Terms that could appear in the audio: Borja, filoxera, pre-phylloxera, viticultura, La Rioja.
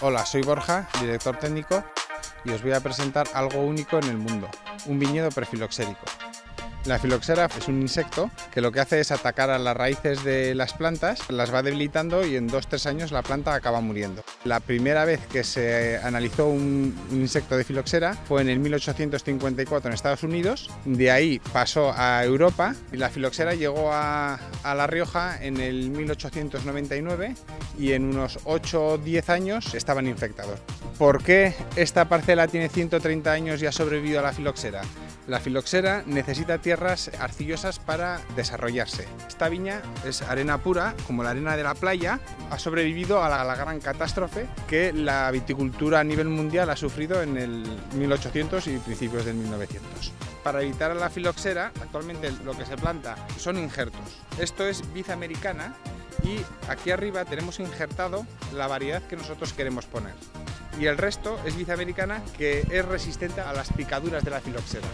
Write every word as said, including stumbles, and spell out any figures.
Hola, soy Borja, director técnico, y os voy a presentar algo único en el mundo, un viñedo prefiloxérico. La filoxera es un insecto que lo que hace es atacar a las raíces de las plantas, las va debilitando y en dos o tres años la planta acaba muriendo. La primera vez que se analizó un insecto de filoxera fue en el mil ochocientos cincuenta y cuatro en Estados Unidos, de ahí pasó a Europa y la filoxera llegó a, a La Rioja en el mil ochocientos noventa y nueve y en unos ocho o diez años estaban infectados. ¿Por qué esta parcela tiene ciento treinta años y ha sobrevivido a la filoxera? La filoxera necesita tierras arcillosas para desarrollarse. Esta viña es arena pura, como la arena de la playa, ha sobrevivido a la, a la gran catástrofe que la viticultura a nivel mundial ha sufrido en el mil ochocientos y principios del mil novecientos. Para evitar a la filoxera, actualmente lo que se planta son injertos. Esto es vid americana y aquí arriba tenemos injertado la variedad que nosotros queremos poner. Y el resto es vid americana, que es resistente a las picaduras de la filoxera.